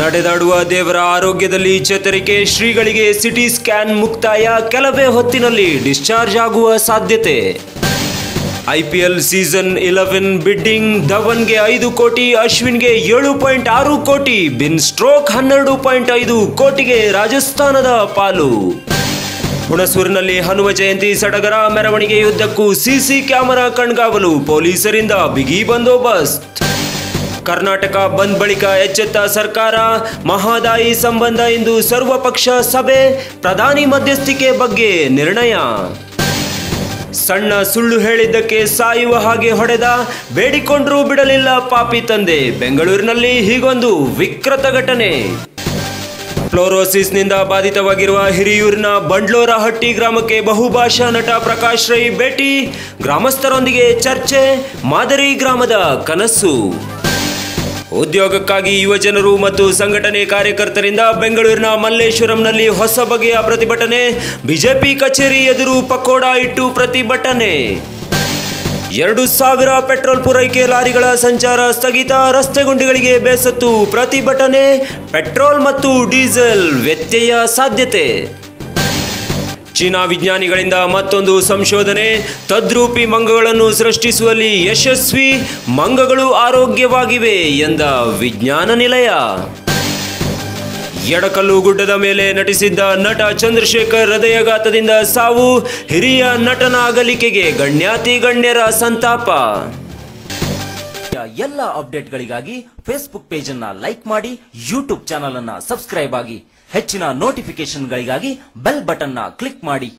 ನಡೆದಾಡುವ ದೇವರ ಆರೋಗ್ಯದಲ್ಲಿ ಚೇತರಿಕೆ. ಶ್ರೀಗಳಿಗೆ ಸಿಟಿ ಸ್ಕ್ಯಾನ್ ಮುಕ್ತಾಯ, ಕೆಲವೇ ಹೊತ್ತಿನಲ್ಲಿ ಡಿಸ್ಚಾರ್ಜ್ ಆಗುವ ಸಾಧ್ಯತೆ. ಐಪಿಎಲ್ ಸೀಸನ್ 11 ಬಿಡ್ಡಿಂಗ್: ಧವನ್ಗೆ 5 ಕೋಟಿ, ಅಶ್ವಿನ್ಗೆ 7.6 ಕೋಟಿ, ಬಿನ್ ಸ್ಟ್ರೋಕ್ 12.5 ಕೋಟಿಗೆ ರಾಜಸ್ಥಾನದ ಪಾಲು. ಹುಣಸೂರಿನಲ್ಲಿ ಹನುಮ ಜಯಂತಿ ಸಡಗರ, ಮೆರವಣಿಗೆಯುದ್ದಕ್ಕೂ ಸಿಸಿ ಕ್ಯಾಮೆರಾ ಕಣ್ಗಾವಲು, ಪೊಲೀಸರಿಂದ ಬಿಗಿ ಬಂದೋಬಸ್ತ್. ಕರ್ನಾಟಕ ಬಂದ್ ಬಳಿಕ ಎಚ್ಚೆತ್ತ ಸರ್ಕಾರ. ಮಹದಾಯಿ ಸಂಬಂಧ ಇಂದು ಸರ್ವಪಕ್ಷ ಸಭೆ, ಪ್ರಧಾನಿ ಮಧ್ಯಸ್ಥಿಕೆ ಬಗ್ಗೆ ನಿರ್ಣಯ. ಸಣ್ಣ ಸುಳ್ಳು ಹೇಳಿದ್ದಕ್ಕೆ ಸಾಯುವ ಹಾಗೆ ಹೊಡೆದ, ಬೇಡಿಕೊಂಡರೂ ಬಿಡಲಿಲ್ಲ ಪಾಪಿ ತಂದೆ. ಬೆಂಗಳೂರಿನಲ್ಲಿ ಹೀಗೊಂದು ವಿಕೃತ ಘಟನೆ. ಫ್ಲೋರೋಸಿಸ್ನಿಂದ ಬಾಧಿತವಾಗಿರುವ ಹಿರಿಯೂರಿನ ಬಂಡ್ಲೋರಹಟ್ಟಿ ಗ್ರಾಮಕ್ಕೆ ಬಹುಭಾಷಾ ನಟ ಪ್ರಕಾಶ್ ರೈ ಭೇಟಿ, ಗ್ರಾಮಸ್ಥರೊಂದಿಗೆ ಚರ್ಚೆ. ಮಾದರಿ ಗ್ರಾಮದ ಕನಸು. ಉದ್ಯೋಗಕ್ಕಾಗಿ ಯುವಜನರು ಮತ್ತು ಸಂಘಟನೆ ಕಾರ್ಯಕರ್ತರಿಂದ ಬೆಂಗಳೂರಿನ ಮಲ್ಲೇಶ್ವರಂನಲ್ಲಿ ಹೊಸ ಬಗೆಯ ಪ್ರತಿಭಟನೆ. ಬಿಜೆಪಿ ಕಚೇರಿ ಎದುರು ಪಕೋಡ ಇಟ್ಟು ಪ್ರತಿಭಟನೆ. 2,000 ಪೆಟ್ರೋಲ್ ಪೂರೈಕೆ ಲಾರಿಗಳ ಸಂಚಾರ ಸ್ಥಗಿತ, ರಸ್ತೆ ಗುಂಡಿಗಳಿಗೆ ಬೇಸತ್ತು ಪ್ರತಿಭಟನೆ. ಪೆಟ್ರೋಲ್ ಮತ್ತು ಡೀಸೆಲ್ ವ್ಯತ್ಯಯ ಸಾಧ್ಯತೆ. ಚೀನಾ ವಿಜ್ಞಾನಿಗಳಿಂದ ಮತ್ತೊಂದು ಸಂಶೋಧನೆ, ತದ್ರೂಪಿ ಮಂಗಗಳನ್ನು ಸೃಷ್ಟಿಸುವಲ್ಲಿ ಯಶಸ್ವಿ. ಮಂಗಗಳು ಆರೋಗ್ಯವಾಗಿವೆ ಎಂದ ವಿಜ್ಞಾನ ನಿಲಯ. ಎಡಕಲ್ಲು ಗುಡ್ಡದ ಮೇಲೆ ನಟಿಸಿದ್ದ ನಟ ಚಂದ್ರಶೇಖರ್ ಹೃದಯಾಘಾತದಿಂದ ಸಾವು, ಹಿರಿಯ ನಟನ ಅಗಲಿಕೆಗೆ ಗಣ್ಯಾತಿ ಗಣ್ಯರ ಸಂತಾಪ. ಎಲ್ಲ ಅಪ್ಡೇಟ್ಗಳಿಗಾಗಿ ಫೇಸ್ಬುಕ್ ಪೇಜ್ ಅನ್ನ ಲೈಕ್ ಮಾಡಿ, ಯೂಟ್ಯೂಬ್ ಚಾನಲ್ ಅನ್ನ ಸಬ್ಸ್ಕ್ರೈಬ್ ಆಗಿ, ಹೆಚ್ಚಿನ ನೋಟಿಫಿಕೇಶನ್ಗಳಿಗಾಗಿ ಬೆಲ್ ಬಟನ್ನ ಕ್ಲಿಕ್ ಮಾಡಿ.